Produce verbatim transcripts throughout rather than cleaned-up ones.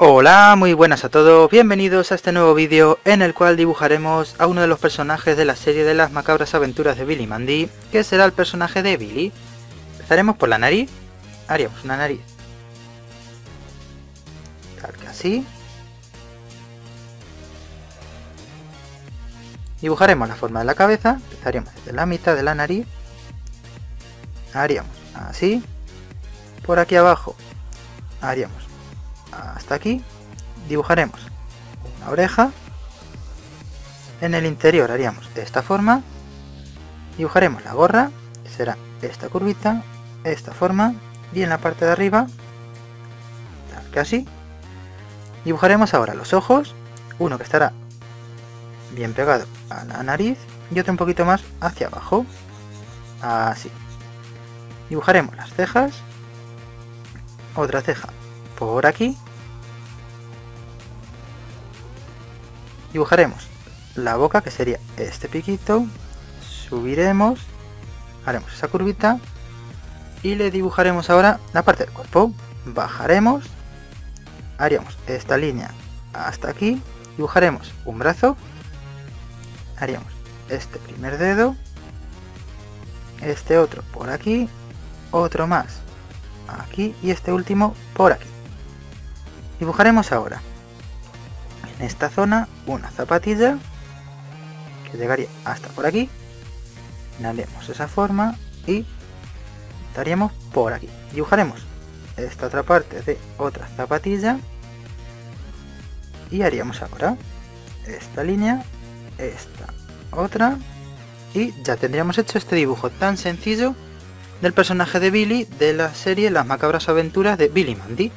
Hola, muy buenas a todos, bienvenidos a este nuevo vídeo en el cual dibujaremos a uno de los personajes de la serie de las macabras aventuras de Billy Mandy, que será el personaje de Billy. Empezaremos por la nariz, haríamos una nariz, carga así, dibujaremos la forma de la cabeza, empezaríamos desde la mitad de la nariz, haríamos así, por aquí abajo haríamos hasta aquí, dibujaremos una oreja, en el interior haríamos de esta forma, dibujaremos la gorra, que será esta curvita, esta forma, y en la parte de arriba, casi, dibujaremos ahora los ojos, uno que estará bien pegado a la nariz y otro un poquito más hacia abajo, así, dibujaremos las cejas, otra ceja por aquí, dibujaremos la boca que sería este piquito, subiremos, haremos esa curvita y le dibujaremos ahora la parte del cuerpo, bajaremos, haríamos esta línea hasta aquí, dibujaremos un brazo, haríamos este primer dedo, este otro por aquí, otro más aquí y este último por aquí. Dibujaremos ahora en esta zona una zapatilla que llegaría hasta por aquí, haremos esa forma y estaríamos por aquí. Dibujaremos esta otra parte de otra zapatilla y haríamos ahora esta línea, esta otra y ya tendríamos hecho este dibujo tan sencillo del personaje de Billy de la serie Las macabras aventuras de Billy Mandy.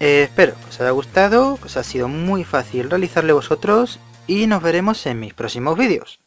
Eh, espero que os haya gustado, que os ha sido muy fácil realizarle vosotros y nos veremos en mis próximos vídeos.